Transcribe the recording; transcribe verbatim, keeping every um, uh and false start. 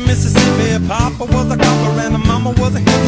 in Mississippi. Papa was a copper and a mama was a hippie.